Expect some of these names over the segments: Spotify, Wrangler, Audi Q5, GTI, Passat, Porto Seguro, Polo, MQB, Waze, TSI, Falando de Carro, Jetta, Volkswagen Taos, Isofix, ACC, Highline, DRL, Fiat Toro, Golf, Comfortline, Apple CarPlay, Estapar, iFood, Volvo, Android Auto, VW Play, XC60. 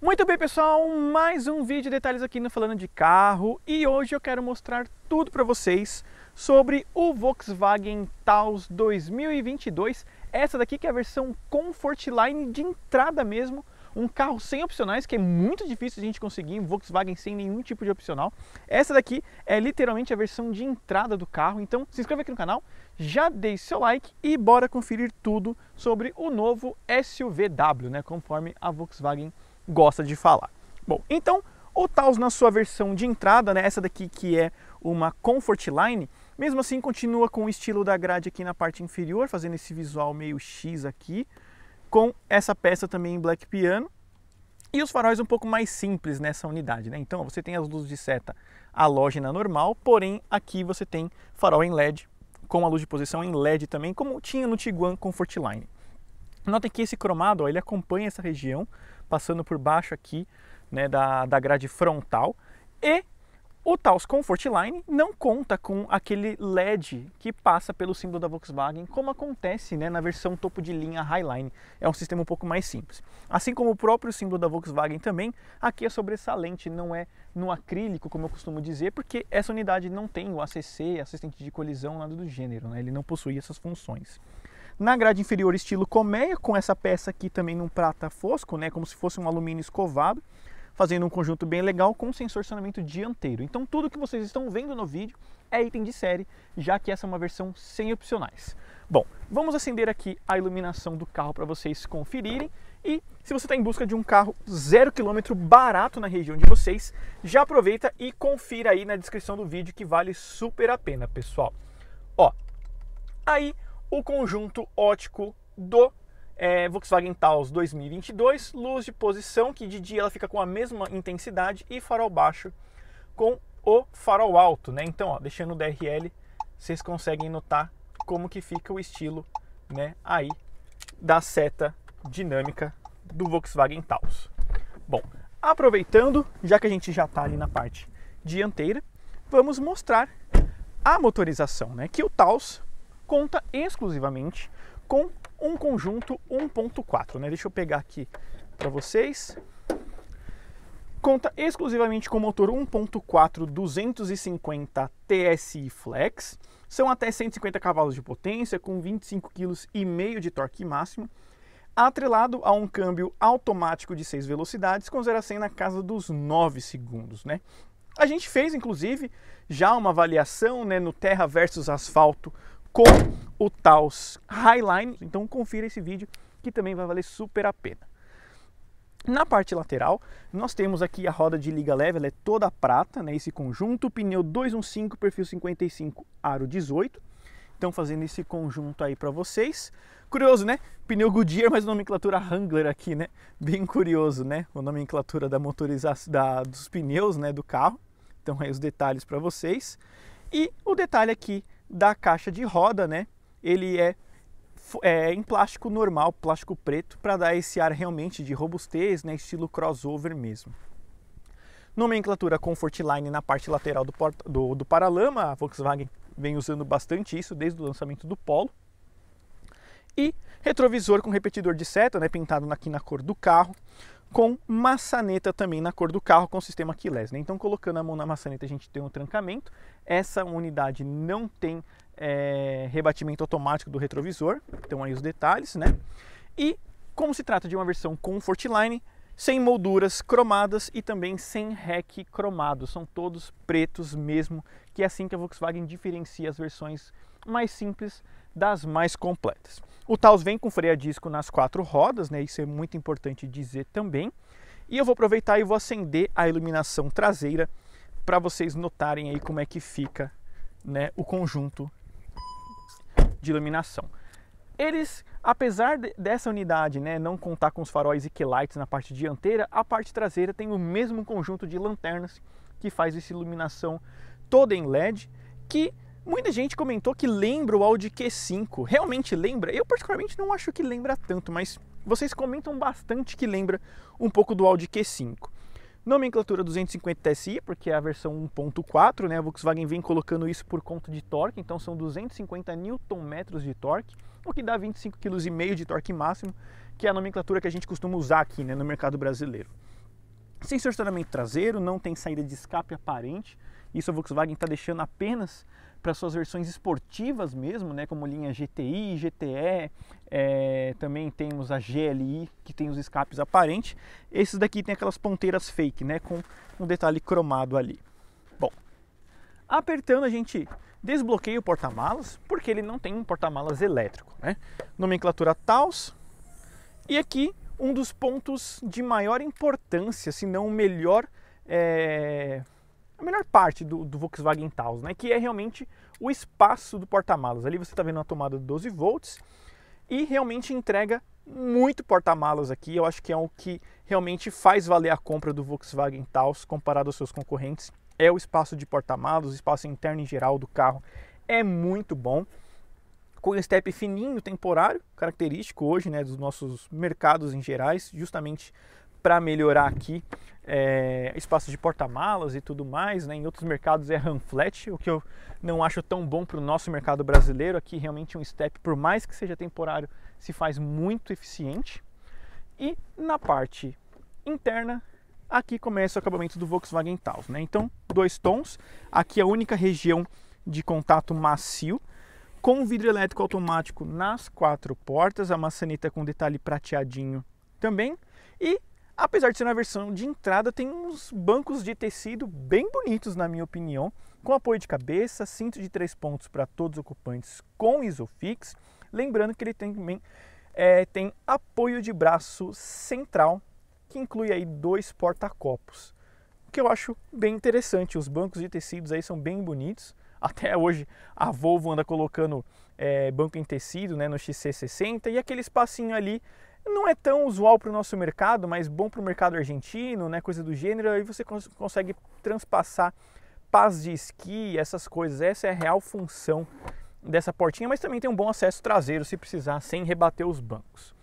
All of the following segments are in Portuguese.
Muito bem, pessoal, mais um vídeo de detalhes aqui no Falando de Carro, e hoje eu quero mostrar tudo para vocês sobre o Volkswagen Taos 2022. Essa daqui que é a versão Comfortline de entrada mesmo, um carro sem opcionais, que é muito difícil a gente conseguir um Volkswagen sem nenhum tipo de opcional. Essa daqui é literalmente a versão de entrada do carro, então se inscreva aqui no canal, já deixe seu like e bora conferir tudo sobre o novo SUVW, né, conforme a Volkswagen gosta de falar. Bom, então o Taos na sua versão de entrada, né, essa daqui que é uma Comfortline, mesmo assim continua com o estilo da grade aqui na parte inferior, fazendo esse visual meio X aqui, com essa peça também em black piano e os faróis um pouco mais simples nessa unidade, né? Então você tem as luzes de seta halógena normal, porém aqui você tem farol em LED, com a luz de posição em LED também, como tinha no Tiguan Comfortline. Notem que esse cromado, ó, ele acompanha essa região, passando por baixo aqui, né, da grade frontal. E o Taos Comfortline não conta com aquele LED que passa pelo símbolo da Volkswagen, como acontece, né, na versão topo de linha Highline. É um sistema um pouco mais simples. Assim como o próprio símbolo da Volkswagen também, aqui é sobressalente, não é no acrílico, como eu costumo dizer, porque essa unidade não tem o ACC, assistente de colisão, nada do gênero, né? Ele não possui essas funções. Na grade inferior, estilo colmeia, com essa peça aqui também num prata fosco, né, como se fosse um alumínio escovado, fazendo um conjunto bem legal com sensor acionamento dianteiro. Então tudo que vocês estão vendo no vídeo é item de série, já que essa é uma versão sem opcionais. Bom, vamos acender aqui a iluminação do carro para vocês conferirem. E se você está em busca de um carro 0 km barato na região de vocês, já aproveita e confira aí na descrição do vídeo, que vale super a pena, pessoal. Ó, aí o conjunto ótico do Volkswagen Taos 2022, luz de posição, que de dia ela fica com a mesma intensidade, e farol baixo com o farol alto, né? Então, ó, deixando o DRL, vocês conseguem notar como que fica o estilo, né, aí da seta dinâmica do Volkswagen Taos. Bom, aproveitando, já que a gente já está ali na parte dianteira, vamos mostrar a motorização, né, que o Taos conta exclusivamente com um conjunto 1.4, né? Deixa eu pegar aqui para vocês. Conta exclusivamente com motor 1.4 250 TSI Flex. São até 150 cavalos de potência, com 25,5 kg de torque máximo, atrelado a um câmbio automático de 6 velocidades, com 0 a 100 na casa dos 9 segundos, né? A gente fez, inclusive, já uma avaliação, né, no Terra versus Asfalto, com o Taos Highline, então confira esse vídeo, que também vai valer super a pena. Na parte lateral, nós temos aqui a roda de liga leve, ela é toda prata, né, esse conjunto, pneu 215, perfil 55, aro 18, então fazendo esse conjunto aí para vocês. Curioso, né? Pneu Goodyear, mas nomenclatura Wrangler aqui, né? Bem curioso, né? A nomenclatura da motorização, dos pneus, né, do carro. Então aí os detalhes para vocês. E o detalhe aqui da caixa de roda, né? Ele é em plástico normal, plástico preto, para dar esse ar realmente de robustez, né, estilo crossover mesmo. Nomenclatura Comfortline na parte lateral do paralama, a Volkswagen vem usando bastante isso desde o lançamento do Polo. E retrovisor com repetidor de seta, né, pintado aqui na cor do carro, com maçaneta também na cor do carro, com sistema keyless, né? Então, colocando a mão na maçaneta, a gente tem um trancamento. Essa unidade não tem rebatimento automático do retrovisor, então aí os detalhes, né? E como se trata de uma versão Comfortline, sem molduras cromadas e também sem rack cromado, são todos pretos mesmo, que é assim que a Volkswagen diferencia as versões mais simples das mais completas. O Taos vem com freio a disco nas 4 rodas, né? Isso é muito importante dizer também. E eu vou aproveitar e vou acender a iluminação traseira para vocês notarem aí como é que fica, né, o conjunto de iluminação. Eles, apesar dessa unidade, né, não contar com os faróis e lights na parte dianteira, a parte traseira tem o mesmo conjunto de lanternas que faz essa iluminação toda em LED, que muita gente comentou que lembra o Audi Q5. Realmente lembra? Eu particularmente não acho que lembra tanto, mas vocês comentam bastante que lembra um pouco do Audi Q5. Nomenclatura 250 TSI, porque é a versão 1.4, né? A Volkswagen vem colocando isso por conta de torque, então são 250 Nm de torque, o que dá 25,5 kg de torque máximo, que é a nomenclatura que a gente costuma usar aqui, né, no mercado brasileiro. Sem estacionamento traseiro, não tem saída de escape aparente. Isso a Volkswagen está deixando apenas para suas versões esportivas mesmo, né? Como linha GTI, GTE, também temos a GLI, que tem os escapes aparentes. Esses daqui tem aquelas ponteiras fake, né? Com um detalhe cromado ali. Bom, apertando a gente desbloqueia o porta-malas, porque ele não tem um porta-malas elétrico, né? Nomenclatura Taos. E aqui um dos pontos de maior importância, se não o melhor... A melhor parte do Volkswagen Taos, né, que é realmente o espaço do porta-malas. Ali você está vendo uma tomada de 12 volts e realmente entrega muito porta-malas aqui. Eu acho que é o que realmente faz valer a compra do Volkswagen Taos comparado aos seus concorrentes. É o espaço de porta-malas, o espaço interno em geral do carro é muito bom. Com o step fininho, temporário, característico hoje, né, dos nossos mercados em gerais, justamente para melhorar aqui espaço de porta-malas e tudo mais, né? Em outros mercados é ram flat, o que eu não acho tão bom para o nosso mercado brasileiro. Aqui realmente um step, por mais que seja temporário, se faz muito eficiente. E na parte interna, aqui começa o acabamento do Volkswagen Taos, né? Então, 2 tons, aqui a única região de contato macio, com vidro elétrico automático nas 4 portas, a maçaneta com detalhe prateadinho também. E apesar de ser na versão de entrada, tem uns bancos de tecido bem bonitos, na minha opinião, com apoio de cabeça, cinto de 3 pontos para todos os ocupantes com Isofix. Lembrando que ele também tem apoio de braço central, que inclui aí 2 porta-copos, que eu acho bem interessante. Os bancos de tecidos aí são bem bonitos. Até hoje a Volvo anda colocando banco em tecido, né, no XC60, e aquele espacinho ali não é tão usual para o nosso mercado, mas bom para o mercado argentino, né? Coisa do gênero. Aí você consegue transpassar pás de esqui, essas coisas. Essa é a real função dessa portinha, mas também tem um bom acesso traseiro, se precisar, sem rebater os bancos.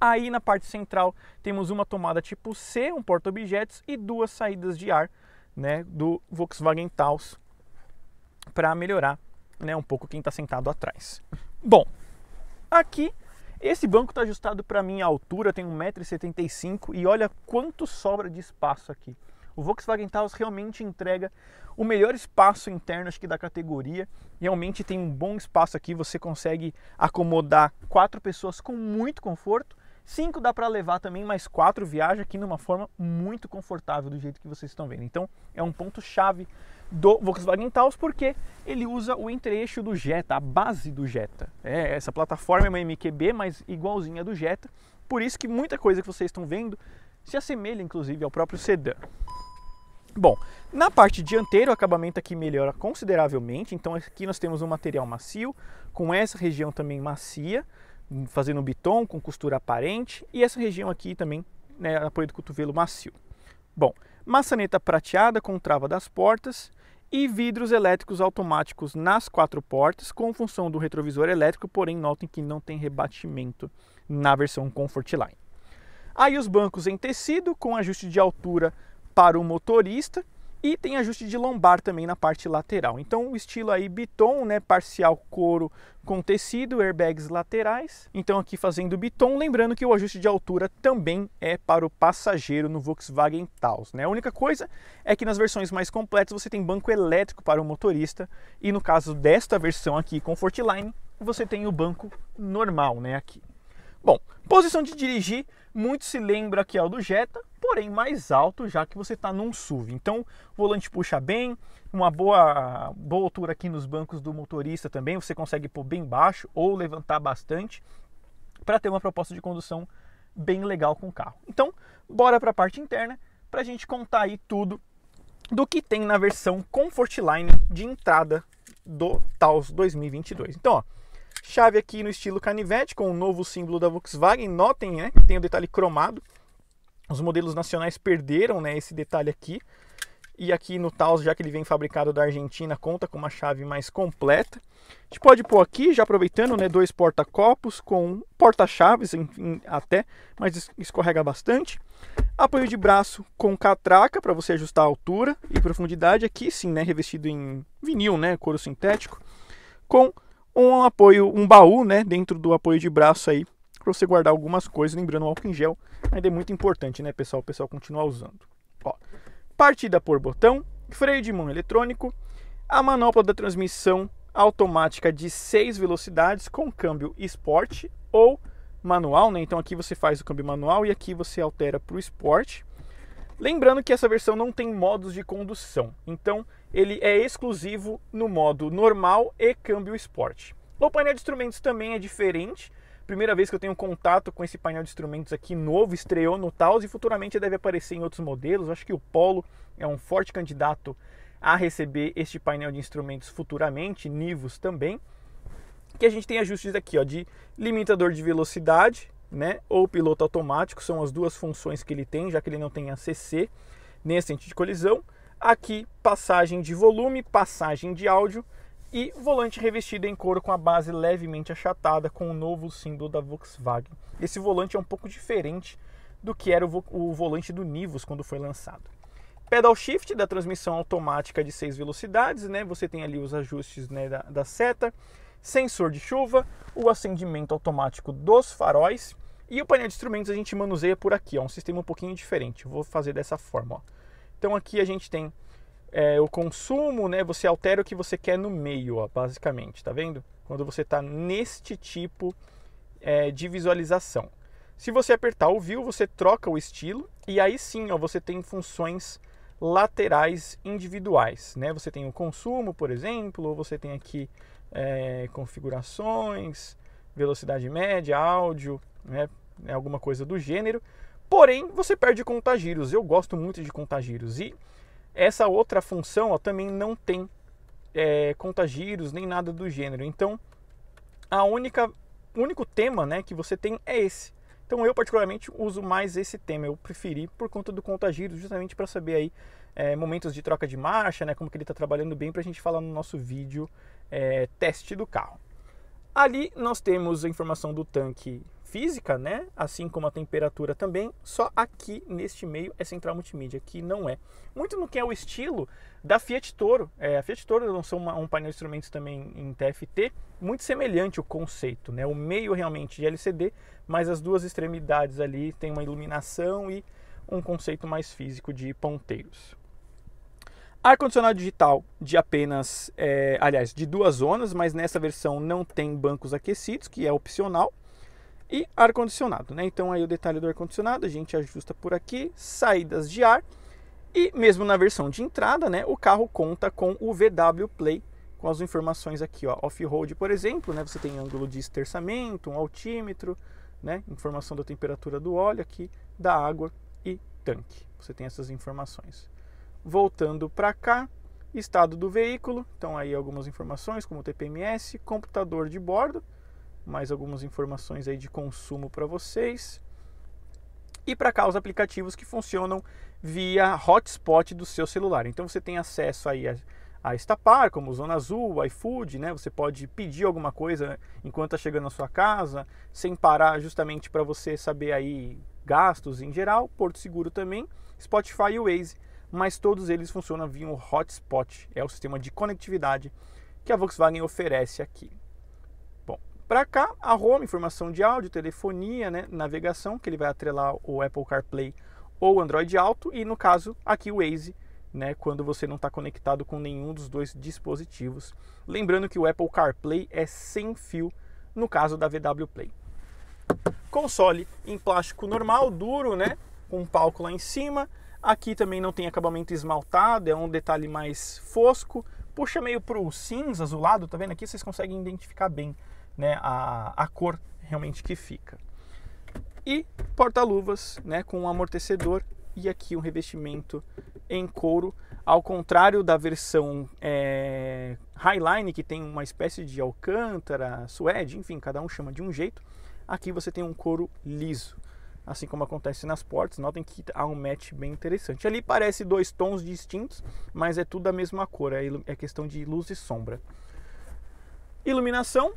Aí na parte central temos uma tomada tipo C, um porta-objetos e 2 saídas de ar, né, do Volkswagen Taos, para melhorar, né, um pouco quem está sentado atrás. Bom, aqui... Esse banco está ajustado para a minha altura, tem 1,75 m, e olha quanto sobra de espaço aqui. O Volkswagen Taos realmente entrega o melhor espaço interno, acho que da categoria. Realmente tem um bom espaço aqui, você consegue acomodar 4 pessoas com muito conforto. 5 dá para levar também, mas 4 viaja aqui numa forma muito confortável, do jeito que vocês estão vendo. Então é um ponto-chave do Volkswagen Taos, porque ele usa o entre-eixo do Jetta, a base do Jetta. Essa plataforma é uma MQB, mas igualzinha do Jetta, por isso que muita coisa que vocês estão vendo se assemelha inclusive ao próprio sedã. Bom, na parte dianteira o acabamento aqui melhora consideravelmente, então aqui nós temos um material macio, com essa região também macia, fazendo um biton com costura aparente, e essa região aqui também, né, apoio do cotovelo macio. Bom, maçaneta prateada com trava das portas e vidros elétricos automáticos nas 4 portas, com função do retrovisor elétrico, porém notem que não tem rebatimento na versão Comfortline. Aí os bancos em tecido, com ajuste de altura para o motorista, e tem ajuste de lombar também na parte lateral. Então o estilo aí biton, né, parcial couro com tecido, airbags laterais. Então aqui fazendo biton, lembrando que o ajuste de altura também é para o passageiro no Volkswagen Taos, né? A única coisa é que nas versões mais completas você tem banco elétrico para o motorista, e no caso desta versão aqui Comfortline, você tem o banco normal, né, aqui. Bom, posição de dirigir, muito se lembra que é o do Jetta, porém mais alto, já que você está num SUV. Então o volante puxa bem, uma boa altura aqui nos bancos do motorista também, você consegue pôr bem baixo ou levantar bastante para ter uma proposta de condução bem legal com o carro. Então bora para a parte interna para a gente contar aí tudo do que tem na versão Comfortline de entrada do Taos 2022. Então, ó, chave aqui no estilo canivete, com o novo símbolo da Volkswagen. Notem, né, que tem o detalhe cromado. Os modelos nacionais perderam, né, esse detalhe aqui. E aqui no Taos, já que ele vem fabricado da Argentina, conta com uma chave mais completa. A gente pode pôr aqui, já aproveitando, né, 2 porta-copos com porta-chaves até, mas escorrega bastante. Apoio de braço com catraca para você ajustar a altura e profundidade. Aqui sim, né, revestido em vinil, né, couro sintético. Com um baú, né, dentro do apoio de braço aí para você guardar algumas coisas. Lembrando, o álcool em gel ainda é muito importante, né, pessoal? O pessoal continua usando. Ó, partida por botão, freio de mão eletrônico, a manopla da transmissão automática de 6 velocidades com câmbio Sport ou manual, né? Então aqui você faz o câmbio manual e aqui você altera para o Sport. Lembrando que essa versão não tem modos de condução, então ele é exclusivo no modo normal e câmbio Sport. O painel de instrumentos também é diferente. Primeira vez que eu tenho contato com esse painel de instrumentos aqui novo, estreou no Taos e futuramente deve aparecer em outros modelos. Eu acho que o Polo é um forte candidato a receber este painel de instrumentos futuramente, Nivus também. Que a gente tem ajustes aqui, ó, de limitador de velocidade, né, ou piloto automático, são as duas funções que ele tem, já que ele não tem ACC nesse sentido de colisão. Aqui passagem de volume, passagem de áudio e volante revestido em couro com a base levemente achatada com o novo símbolo da Volkswagen. Esse volante é um pouco diferente do que era o volante do Nivus quando foi lançado. Pedal shift da transmissão automática de 6 velocidades, né? Você tem ali os ajustes, né, da seta, sensor de chuva, o acendimento automático dos faróis e o painel de instrumentos a gente manuseia por aqui, ó, um sistema um pouquinho diferente. Eu vou fazer dessa forma, ó. Então aqui a gente tem o consumo, né? Você altera o que você quer no meio, ó, basicamente, tá vendo? Quando você está neste tipo de visualização. Se você apertar o view, você troca o estilo e aí sim, ó, você tem funções laterais individuais, né? Você tem o consumo, por exemplo, ou você tem aqui configurações, velocidade média, áudio, né? Alguma coisa do gênero. Porém, você perde contagiros. Eu gosto muito de contagiros e essa outra função, ó, também não tem contagiros nem nada do gênero. Então, o único tema, né, que você tem é esse. Então eu particularmente uso mais esse tema, eu preferi por conta do contagiro, justamente para saber aí momentos de troca de marcha, né, como que ele está trabalhando bem para a gente falar no nosso vídeo teste do carro. Ali nós temos a informação do tanque física, né, assim como a temperatura também, só aqui neste meio é central multimídia, aqui não é. Muito no que é o estilo da Fiat Toro. A Fiat Toro lançou um painel de instrumentos também em TFT, muito semelhante o conceito, né, o meio realmente de LCD, mas as duas extremidades ali tem uma iluminação e um conceito mais físico de ponteiros. Ar-condicionado digital de apenas, aliás, de duas zonas, mas nessa versão não tem bancos aquecidos, que é opcional. E ar-condicionado, né? Então aí o detalhe do ar-condicionado, a gente ajusta por aqui, saídas de ar. E mesmo na versão de entrada, né, o carro conta com o VW Play, com as informações aqui, ó, off-road, por exemplo, né? Você tem ângulo de esterçamento, um altímetro, né? Informação da temperatura do óleo aqui, da água e tanque. Você tem essas informações. Voltando para cá, estado do veículo, então aí algumas informações como TPMS, computador de bordo, mais algumas informações aí de consumo para vocês. E para cá os aplicativos que funcionam via hotspot do seu celular. Então você tem acesso aí a Estapar, como Zona Azul, iFood, né? Você pode pedir alguma coisa enquanto está chegando na sua casa, sem parar, justamente para você saber aí gastos em geral, Porto Seguro também, Spotify e Waze, mas todos eles funcionam via um hotspot. É o sistema de conectividade que a Volkswagen oferece aqui. Para cá, a home, informação de áudio, telefonia, né, navegação, que ele vai atrelar o Apple CarPlay ou Android Auto. E no caso, aqui o Waze, né, quando você não está conectado com nenhum dos dois dispositivos. Lembrando que o Apple CarPlay é sem fio, no caso da VW Play. Console em plástico normal, duro, né, com um palco lá em cima. Aqui também não tem acabamento esmaltado, é um detalhe mais fosco. Puxa meio para o cinza, azulado, tá vendo? Aqui vocês conseguem identificar bem, né, a cor realmente que fica. E porta-luvas, né, com um amortecedor e aqui um revestimento em couro, ao contrário da versão Highline, que tem uma espécie de alcântara, suede, enfim, cada um chama de um jeito. Aqui você tem um couro liso, assim como acontece nas portas. Notem que há um match bem interessante. Ali parece dois tons distintos, mas é tudo a mesma cor, é questão de luz e sombra. Iluminação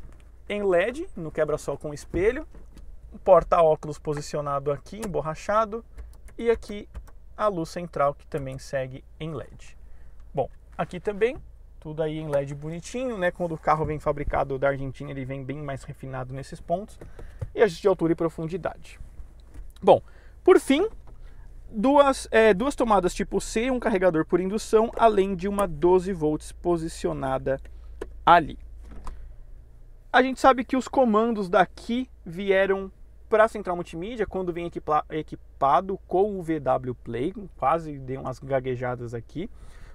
em LED, no quebra-sol com espelho, porta-óculos posicionado aqui, emborrachado, e aqui a luz central que também segue em LED. Bom, aqui também, tudo aí em LED bonitinho, né? Quando o carro vem fabricado da Argentina, ele vem bem mais refinado nesses pontos. e ajuste de altura e profundidade. Bom, por fim, duas tomadas tipo C, um carregador por indução, além de uma 12 volts posicionada ali. A gente sabe que os comandos daqui vieram para a central multimídia, quando vem equipado com o VW Play, quase dei umas gaguejadas aqui,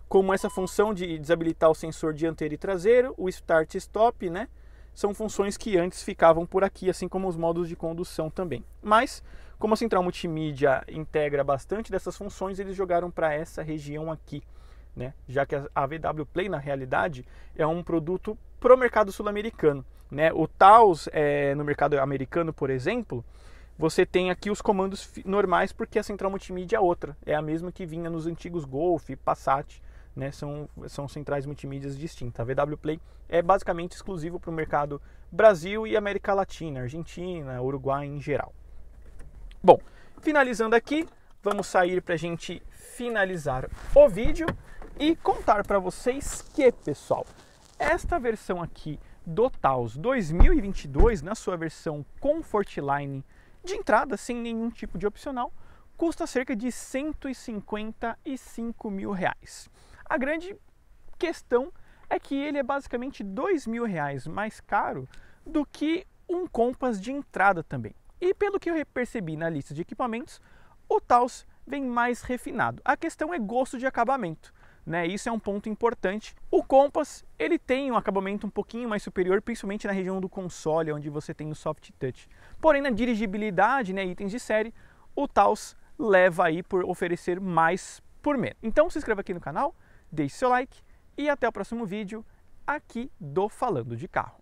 como essa função de desabilitar o sensor dianteiro e traseiro, o Start e Stop, né? São funções que antes ficavam por aqui, assim como os modos de condução também. Mas, como a central multimídia integra bastante dessas funções, eles jogaram para essa região aqui, né? Já que a VW Play, na realidade, é um produto para o mercado sul-americano, né? O Taos, no mercado americano, por exemplo, você tem aqui os comandos normais, porque a central multimídia é outra, é a mesma que vinha nos antigos Golf, Passat, né? São centrais multimídias distintas. A VW Play é basicamente exclusivo para o mercado Brasil e América Latina, Argentina, Uruguai em geral. Bom, finalizando aqui, vamos sair para a gente finalizar o vídeo e contar para vocês que, pessoal, esta versão aqui do Taos 2022, na sua versão Comfortline de entrada, sem nenhum tipo de opcional, custa cerca de R$ 155.000. A grande questão é que ele é basicamente R$ 2.000 mais caro do que um Compass de entrada também. E pelo que eu percebi na lista de equipamentos, o Taos vem mais refinado. A questão é gosto de acabamento, né? Isso é um ponto importante. O Compass, ele tem um acabamento um pouquinho mais superior, principalmente na região do console, onde você tem o soft touch. Porém, na dirigibilidade, né, itens de série, o Taos leva aí por oferecer mais por menos. Então se inscreva aqui no canal, deixe seu like e até o próximo vídeo aqui do Falando de Carro.